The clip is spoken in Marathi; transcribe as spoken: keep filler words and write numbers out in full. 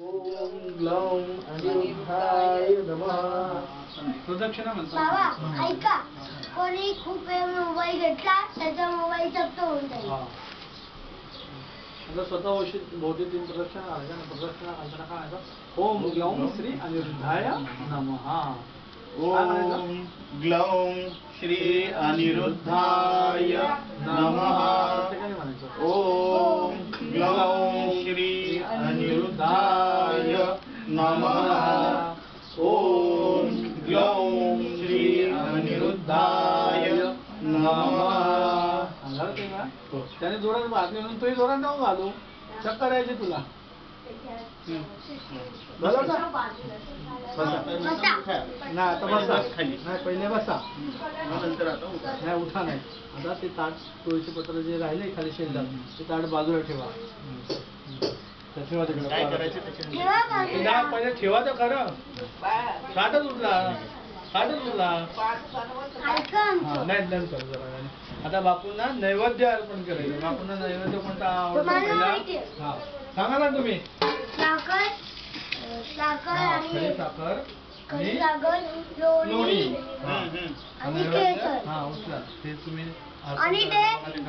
बाबा ऐका कोणी खूप वेळ मोबाईल घेतला त्याचा मोबाईल जप्त होऊन जाईल. आता स्वतः औषध भौतिक तीन प्रदक्षिणा अर्चना प्रदक्षिणा अर्चना का आहे ओम ग्लौम श्री अनिरुद्धाय नमः. ओम ग्लौम श्री अनिरुद्धाय नमः. ओम ग्लौम श्री अनिरुद्धाय नमः. ॐ ग्लौं श्री अनिरुद्धाय नमः. त्याने जोरात वाजले म्हणून तोही जोरात नको घालू. चक्कर यायची तुला. बसा ना आता. बसा खाली नाही पहिले बसा नंतर आता नाही उठा नाही. आता ते ताट तुळशी पत्र जे राहिले खाली शेंडा ते ताट बाजूला ठेवा. ठेवा पहिले ठेवा तर खरं. साठच उठला साठच उठला नाही नंतर जरा. आता बापूंना नैवेद्य अर्पण करायचं. बापूंना नैवेद्य कोणता आवडतो हा सांगा ना तुम्ही. साखर साखर लोणी हा उठला ते तुम्ही.